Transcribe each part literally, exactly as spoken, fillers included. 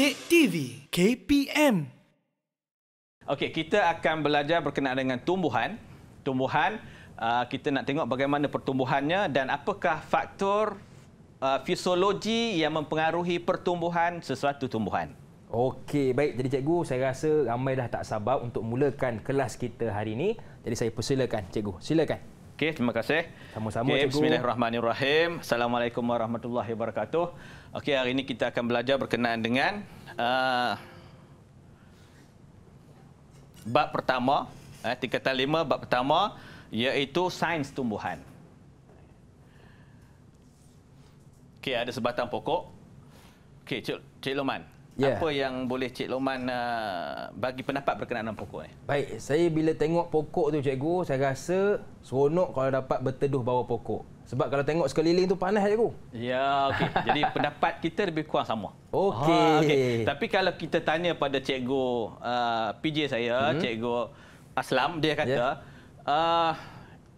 DidikTV K P M. Okey, kita akan belajar berkenaan dengan tumbuhan. Tumbuhan, uh, kita nak tengok bagaimana pertumbuhannya dan apakah faktor uh, fisiologi yang mempengaruhi pertumbuhan sesuatu tumbuhan. Okey, baik. Jadi cikgu, saya rasa ramai dah tak sabar untuk mulakan kelas kita hari ini. Jadi saya persilakan cikgu. Silakan. Okey, terima kasih. Sama-sama okay, cikgu. Bismillahirrahmanirrahim. Assalamualaikum warahmatullahi wabarakatuh. Okey, hari ini kita akan belajar berkenaan dengan uh, bab pertama, eh, tingkatan lima bab pertama, iaitu sains tumbuhan. Okey, ada sebatang pokok. Okey, Cik, Cik Loman. Yeah. Apa yang boleh Cik Loman uh, bagi pendapat berkenaan dengan pokok ni? Baik, saya bila tengok pokok tu cikgu, saya rasa seronok kalau dapat berteduh bawah pokok. Sebab kalau tengok sekeliling tu panas cikgu. Ya, okey. Jadi pendapat kita lebih kurang sama. Okey. Ha, okay. Tapi kalau kita tanya pada cikgu uh, P J saya, hmm. cikgu Aslam, dia kata yeah. uh,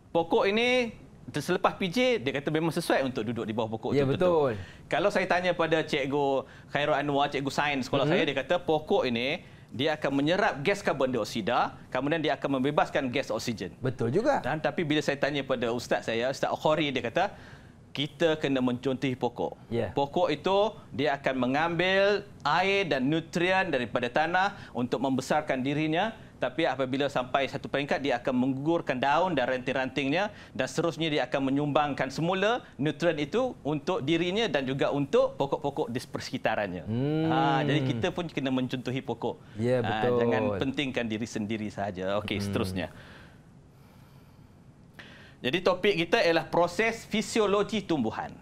pokok ini selepas P J, dia kata memang sesuai untuk duduk di bawah pokok. Ya, betul. Kalau saya tanya pada Cikgu Khairul Anwar, cikgu sains sekolah mm -hmm. saya, dia kata pokok ini dia akan menyerap gas karbon dioksida, kemudian dia akan membebaskan gas oksigen. Betul juga. Dan tapi bila saya tanya pada ustaz saya, Ustaz Ohori, dia kata kita kena mencontohi pokok. Yeah. Pokok itu dia akan mengambil air dan nutrien daripada tanah untuk membesarkan dirinya. Tapi apabila sampai satu peringkat, dia akan menggugurkan daun dan ranting-rantingnya dan seterusnya dia akan menyumbangkan semula nutrien itu untuk dirinya dan juga untuk pokok-pokok di persekitarannya. Hmm. Ha, jadi kita pun kena mencontohi pokok. Ya, betul. Ha, jangan pentingkan diri sendiri sahaja. Okey, hmm. seterusnya. Jadi topik kita ialah proses fisiologi tumbuhan.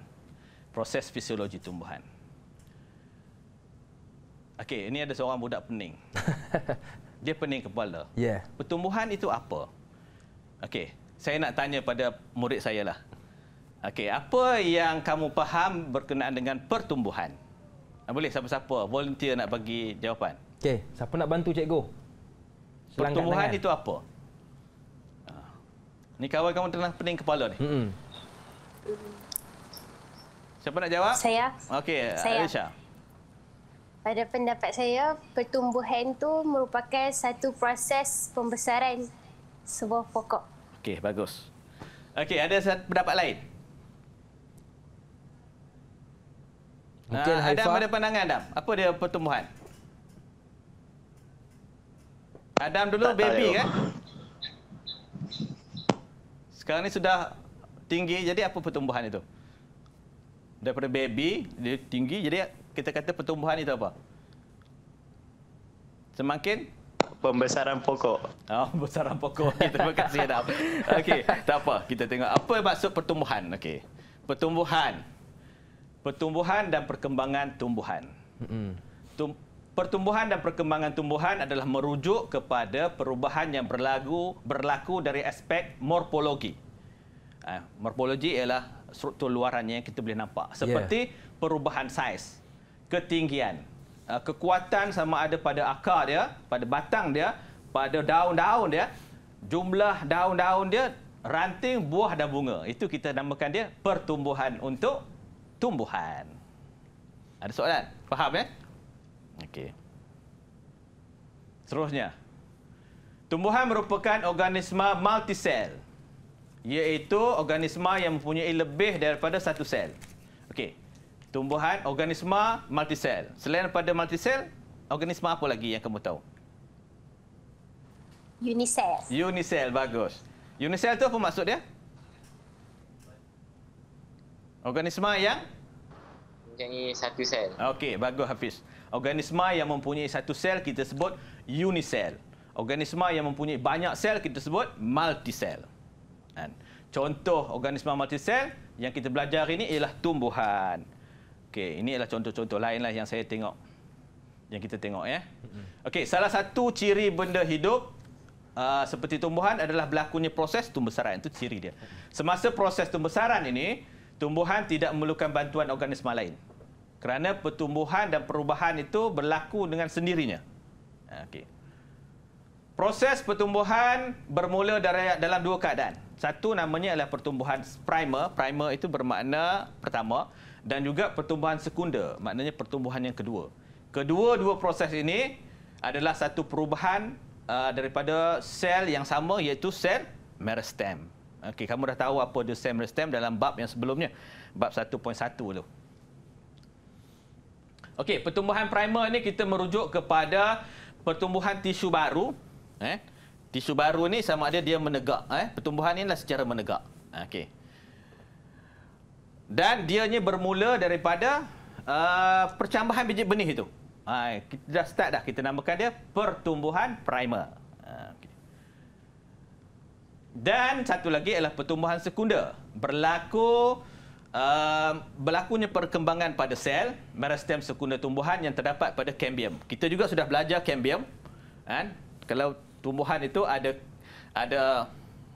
Proses fisiologi tumbuhan. Okey, ini ada seorang budak pening. Dia pening kepala. Yeah. Pertumbuhan itu apa? Okey, saya nak tanya pada murid saya lah. Okey, apa yang kamu faham berkenaan dengan pertumbuhan? Boleh siapa-siapa volunteer nak bagi jawapan. Okey, siapa nak bantu cikgu? Selangkan pertumbuhan tangan. Itu apa? Ni kawan kamu telah pening kepala ni. Mm-hmm. Siapa nak jawab? Saya. Okey, Arisha. Pada pendapat saya, pertumbuhan itu merupakan satu proses pembesaran sebuah pokok. Okey, bagus. Okey, ada satu pendapat lain? Mungkin uh, Adam ada pandangan, Adam. Apa dia pertumbuhan? Adam dulu tak baby tahu. Kan? Sekarang ni sudah tinggi, jadi apa pertumbuhan itu? Daripada baby, dia tinggi, jadi kita kata pertumbuhan itu apa? Semakin? Pembesaran pokok. Oh, pembesaran pokok. Okay, terima kasih, Adam. Okey, tak apa. Kita tengok apa maksud pertumbuhan. Okey. Pertumbuhan. Pertumbuhan dan perkembangan tumbuhan. Tum pertumbuhan dan perkembangan tumbuhan adalah merujuk kepada perubahan yang berlaku, berlaku dari aspek morfologi. Ha, morfologi ialah struktur luarannya yang kita boleh nampak. Seperti yeah. perubahan saiz, ketinggian, kekuatan sama ada pada akar dia, pada batang dia, pada daun-daun dia, jumlah daun-daun dia, ranting, buah dan bunga. Itu kita namakan dia pertumbuhan untuk tumbuhan. Ada soalan? Faham ya? Okey. Seterusnya. Tumbuhan merupakan organisma multisel, iaitu organisma yang mempunyai lebih daripada satu sel. Okey. Tumbuhan, organisma, multisel. Selain daripada multisel, organisma apa lagi yang kamu tahu? Unisel. Unisel, bagus. Unisel itu apa maksud dia? Organisma yang? Mempunyai satu sel. Okey, bagus Hafiz. Organisma yang mempunyai satu sel kita sebut unisel. Organisma yang mempunyai banyak sel kita sebut multisel. Contoh organisma multisel yang kita belajar ini ialah tumbuhan. Okey, ini adalah contoh-contoh lainlah yang saya tengok. Yang kita tengok ya. Okey, salah satu ciri benda hidup uh, seperti tumbuhan adalah berlakunya proses tumbesaran. Itu ciri dia. Semasa proses tumbesaran ini, tumbuhan tidak memerlukan bantuan organisma lain. Kerana pertumbuhan dan perubahan itu berlaku dengan sendirinya. Okey. Proses pertumbuhan bermula dari dalam dua keadaan. Satu namanya adalah pertumbuhan primer. Primer itu bermakna pertama. Dan juga pertumbuhan sekunder, maknanya pertumbuhan yang kedua. Kedua-dua proses ini adalah satu perubahan uh, daripada sel yang sama, iaitu sel meristem. Okey, kamu dah tahu apa dia sel meristem dalam bab yang sebelumnya, bab satu titik satu tu. Okey, pertumbuhan primer ni kita merujuk kepada pertumbuhan tisu baru, eh? Tisu baru ni sama ada dia menegak, eh? Pertumbuhan inilah secara menegak. Okey. Dan dianya bermula daripada uh, percambahan biji benih itu. Ha, kita dah start dah, kita namakan dia pertumbuhan primer. Ha, okay. Dan satu lagi ialah pertumbuhan sekunder. Berlaku uh, berlakunya perkembangan pada sel meristem sekunder tumbuhan yang terdapat pada kambium. Kita juga sudah belajar kambium. Kan? Kalau tumbuhan itu ada ada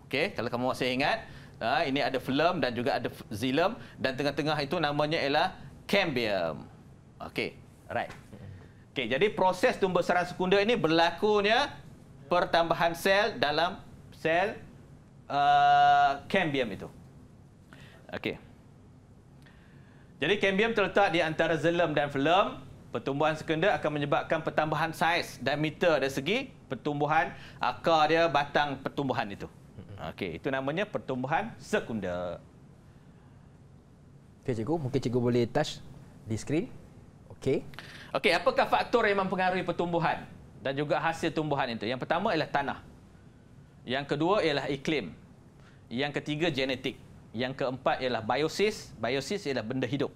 okey, kalau kamu masih ingat. Ha, ini ada phloem dan juga ada xylem, dan tengah-tengah itu namanya ialah kambium. Okey, right. Okey, jadi proses tumbuh serang sekunder ini berlakunya pertambahan sel dalam sel uh, kambium itu. Okey. Jadi kambium terletak di antara xylem dan phloem. Pertumbuhan sekunder akan menyebabkan pertambahan saiz diameter dari segi pertumbuhan akar dia, batang pertumbuhan itu. Okey, itu namanya pertumbuhan sekunder. Okey, cikgu, mungkin cikgu boleh touch di skrin. Okey. Okey, apakah faktor yang mempengaruhi pertumbuhan dan juga hasil tumbuhan itu? Yang pertama ialah tanah. Yang kedua ialah iklim. Yang ketiga genetik. Yang keempat ialah biosis. Biosis ialah benda hidup.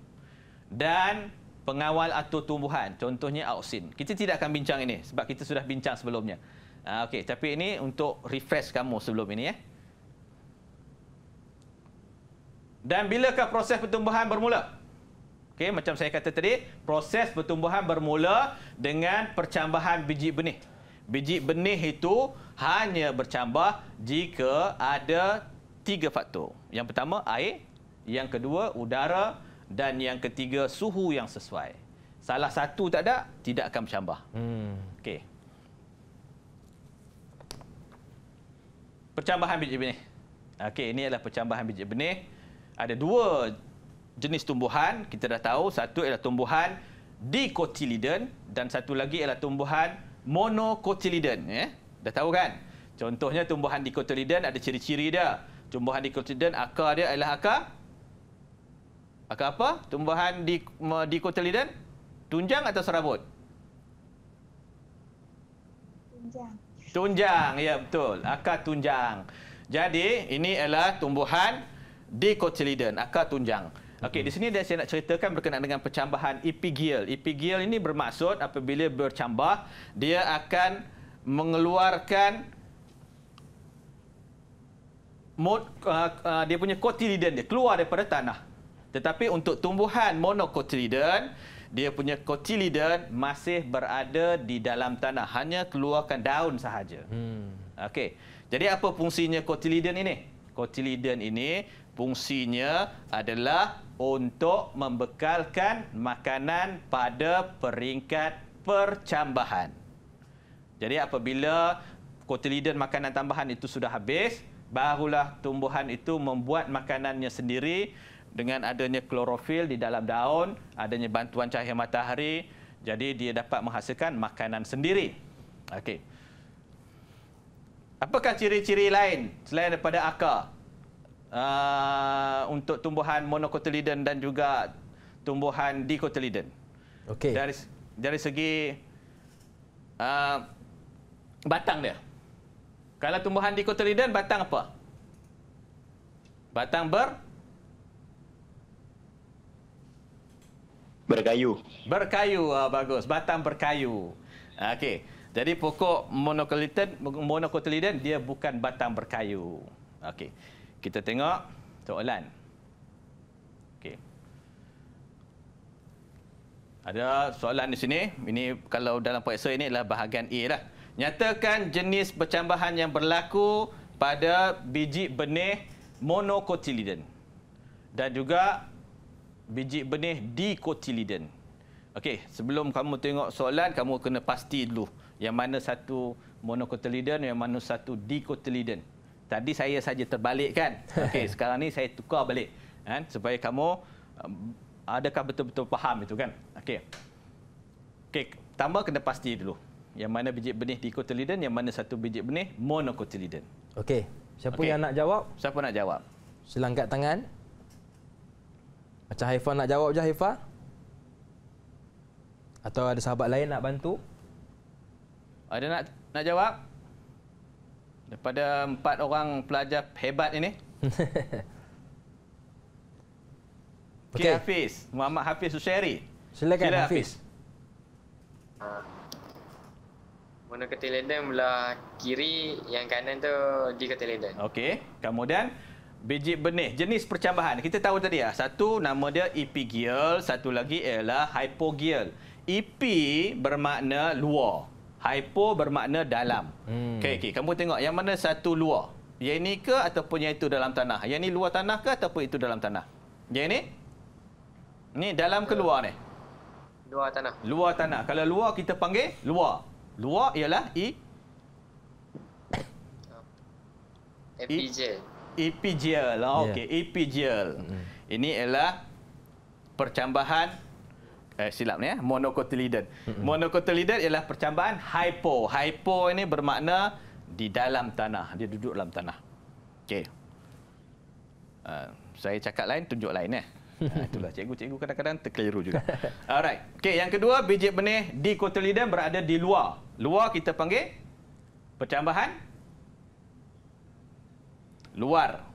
Dan pengawal atau tumbuhan, contohnya auxin. Kita tidak akan bincang ini sebab kita sudah bincang sebelumnya. Okey, tapi ini untuk refresh kamu sebelum ini. Eh. Dan bilakah proses pertumbuhan bermula? Okey, macam saya kata tadi, proses pertumbuhan bermula dengan percambahan biji benih. Biji benih itu hanya bercambah jika ada tiga faktor. Yang pertama, air. Yang kedua, udara. Dan yang ketiga, suhu yang sesuai. Salah satu tak ada, tidak akan bercambah. Hmm. Okey. Percambahan biji benih. Okey, ini ialah percambahan biji benih. Ada dua jenis tumbuhan, kita dah tahu. Satu ialah tumbuhan dikotiledon dan satu lagi ialah tumbuhan monokotiledon. Eh? Dah tahu kan? Contohnya tumbuhan dikotiledon ada ciri-ciri dia. Tumbuhan dikotiledon, akar dia ialah akar. Akar apa? Tumbuhan dikotiledon, tunjang atau serabut? Tunjang. Tunjang, ya betul. Akar tunjang. Jadi, ini ialah tumbuhan dikotiledon, akar tunjang. Okey, di sini saya nak ceritakan berkenaan dengan percambahan epigeal. Epigeal ini bermaksud apabila bercambah, dia akan mengeluarkan mod, uh, uh, dia punya cotyledon dia keluar daripada tanah. Tetapi untuk tumbuhan monokotiledon, dia punya cotyledon masih berada di dalam tanah, hanya keluarkan daun sahaja. Hmm. Okey. Jadi apa fungsinya cotyledon ini? Cotyledon ini fungsinya adalah untuk membekalkan makanan pada peringkat percambahan. Jadi apabila cotyledon makanan tambahan itu sudah habis, barulah tumbuhan itu membuat makanannya sendiri. Dengan adanya klorofil di dalam daun, adanya bantuan cahaya matahari, jadi dia dapat menghasilkan makanan sendiri. Okey. Apakah ciri-ciri lain selain daripada akar uh, untuk tumbuhan monokotiledon dan juga tumbuhan dikotiledon? Okey. Dari dari segi uh, batang dia. Kalau tumbuhan dikotiledon, batang apa? Batang ber Berkayu. Berkayu, ah, bagus. Batang berkayu. Okey. Jadi pokok monokotiledon, monokotiledon dia bukan batang berkayu. Okey. Kita tengok soalan. Okey. Ada soalan di sini. Ini kalau dalam paksa ini adalah bahagian A lah. Nyatakan jenis percambahan yang berlaku pada biji benih monokotiledon dan juga biji benih dikotiledon. Okey, sebelum kamu tengok soalan, kamu kena pasti dulu yang mana satu monokotiledon, yang mana satu dikotiledon. Tadi saya saja terbalik kan? Okey, sekarang ni saya tukar balik kan, supaya kamu adakah betul-betul faham itu kan? Okey. Okey, Okey, tambah kena pasti dulu. Yang mana biji benih dikotiledon, yang mana satu biji benih monokotiledon. Okey, siapa okay. yang nak jawab? Siapa nak jawab? Sila angkat tangan. Macam Haifa nak jawab je, Haifa. Atau ada sahabat lain nak bantu? Ada nak nak jawab? Daripada empat orang pelajar hebat ini. Okey, Hafiz. Muhammad Hafiz Susheri. Silakan, Sila, Hafiz. Hafiz. Monokotiledon belah kiri, yang kanan tu dikotiledon. Okey. Kemudian biji benih, jenis percambahan. Kita tahu tadi ah, satu nama dia epigeal, satu lagi ialah hypogeal. Epi bermakna luar, hypo bermakna dalam. Hmm. Okey, okey. Kamu tengok yang mana satu luar? Yang ini ke ataupun yang itu dalam tanah? Yang ini luar tanah ke ataupun itu dalam tanah? Yang ini? Ni dalam ke luar ni? Luar tanah. Luar tanah. Kalau luar kita panggil luar. Luar ialah E. Epigeal. Epigeal. Okey, epigeal. Ini ialah percambahan eh silap ni eh monokotiledon. Mm -hmm. Monokotiledon ialah percambahan hypo. Hypo ini bermakna di dalam tanah, dia duduk dalam tanah. Okey. Uh, saya cakap lain, tunjuk lain eh. Nah, itulah cikgu-cikgu kadang-kadang terkeliru juga. Alright. Okey, yang kedua, biji benih dikotiledon berada di luar. Luar kita panggil percambahan luar.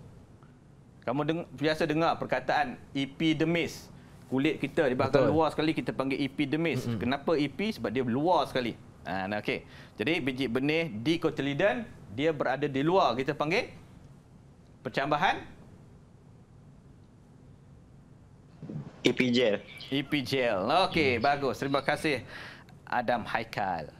Kamu deng biasa dengar perkataan epidermis. Kulit kita di bahagian luar sekali kita panggil epidermis. Mm -hmm. Kenapa epi? Sebab dia luar sekali. Ah, nah, okey. Jadi biji benih dikotiledon dia berada di luar, kita panggil percambahan epigeal. Epigeal. Okey, hmm. bagus. Terima kasih Adam Haikal.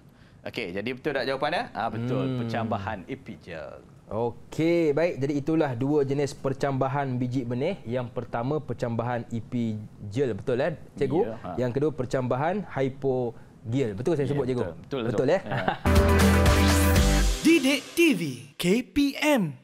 Okey, jadi betul tak jawapannya? Ah, betul. Hmm. Percambahan epigeal. Okey, baik. Jadi itulah dua jenis percambahan biji benih. Yang pertama percambahan epigeal, betul eh, cikgu? Yeah, ha. Yang kedua percambahan hypogeal. Betul saya yeah, sebut betul, cikgu? Betul. Betul, betul, betul eh. Yeah. Didik T V K P M